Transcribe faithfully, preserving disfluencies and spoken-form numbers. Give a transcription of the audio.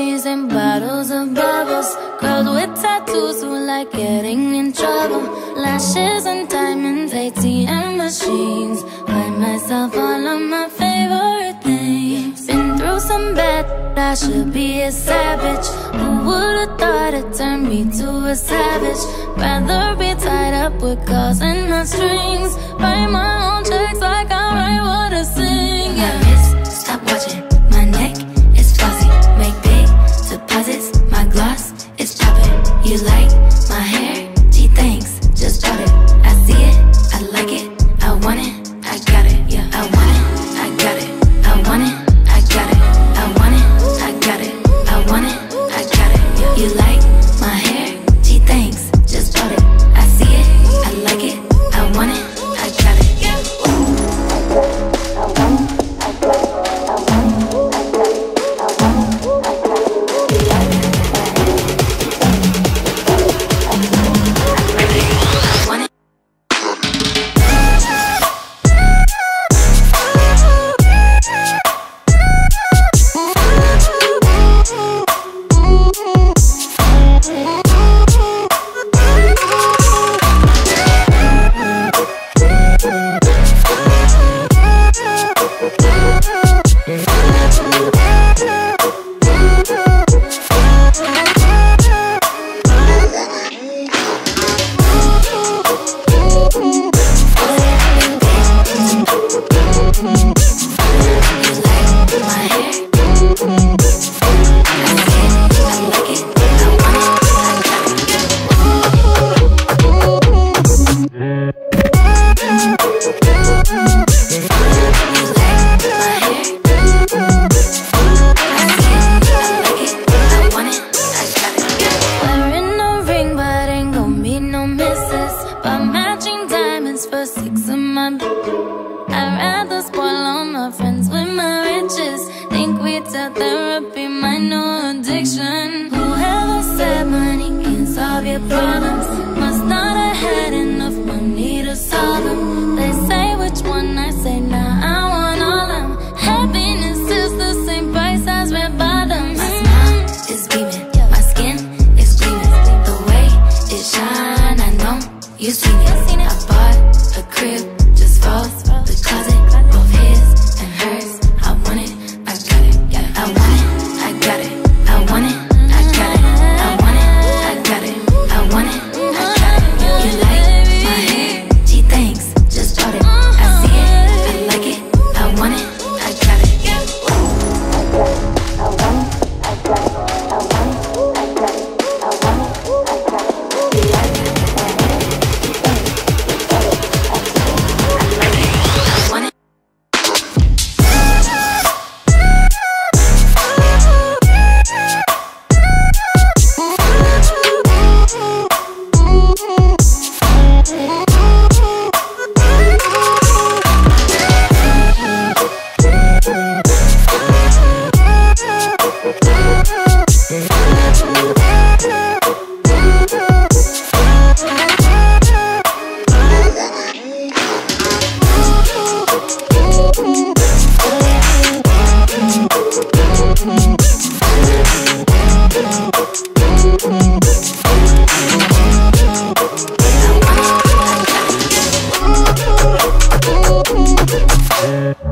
bodies and bottles of bubbles. Girls with tattoos who like getting in trouble. Lashes and diamonds, A T M machines. Buy myself all of my favorite things. Been through some bad, I should be a savage. Who would've thought it turned me to a savage? Rather be tied up with girls and my strings. Write my own checks like I write what I sing. Yeah. My wrist, stop watching. My neck is flossy. Make big deposits. My gloss is popping. You like my hair? Gee, thanks. Just bought it. I see it. I like it. I want it. I got it. Yeah. I want it. I got it. I want it. I got it. I want it. I got it. I want it. I got it. Yeah. You like my hair? Gee, thanks. Just bought it. I see it. I like it. I want it. I got it. Yeah. Ooh. I want it. I got it. I want it. I got it. I want it. I got it. You like it. Yeah.